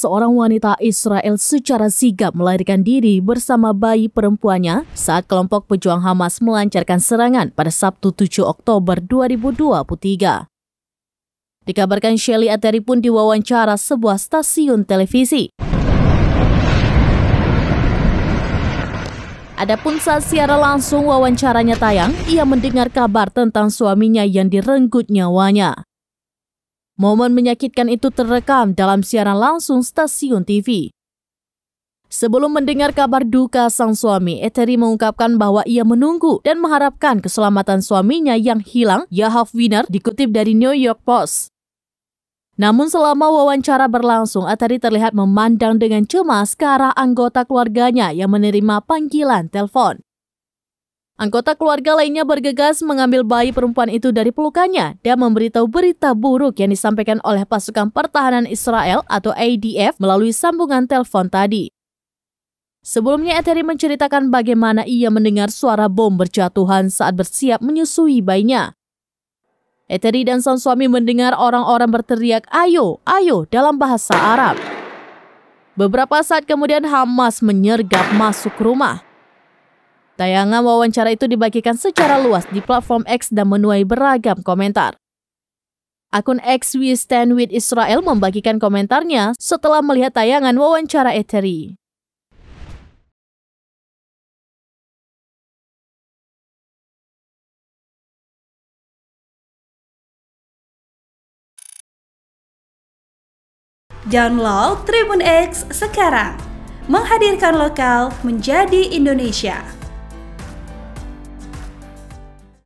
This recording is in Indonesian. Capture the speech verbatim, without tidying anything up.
seorang wanita Israel secara sigap melarikan diri bersama bayi perempuannya saat kelompok pejuang Hamas melancarkan serangan pada Sabtu tujuh Oktober dua ribu dua puluh tiga. Dikabarkan Shaylee Atary pun diwawancara sebuah stasiun televisi. Adapun saat siaran langsung wawancaranya tayang, ia mendengar kabar tentang suaminya yang direnggut nyawanya. Momen menyakitkan itu terekam dalam siaran langsung stasiun T V. Sebelum mendengar kabar duka sang suami, Atary mengungkapkan bahwa ia menunggu dan mengharapkan keselamatan suaminya yang hilang, Yahav Winner, dikutip dari New York Post. Namun selama wawancara berlangsung, Atary terlihat memandang dengan cemas ke arah anggota keluarganya yang menerima panggilan telepon. Anggota keluarga lainnya bergegas mengambil bayi perempuan itu dari pelukannya dan memberitahu berita buruk yang disampaikan oleh Pasukan Pertahanan Israel atau I D F melalui sambungan telepon tadi. Sebelumnya, Atary menceritakan bagaimana ia mendengar suara bom berjatuhan saat bersiap menyusui bayinya. Atary dan sang suami mendengar orang-orang berteriak, "Ayo, ayo," dalam bahasa Arab. Beberapa saat kemudian Hamas menyergap masuk rumah. Tayangan wawancara itu dibagikan secara luas di platform X dan menuai beragam komentar. Akun X We Stand With Israel membagikan komentarnya setelah melihat tayangan wawancara Atary. Download Tribun X sekarang, menghadirkan lokal menjadi Indonesia.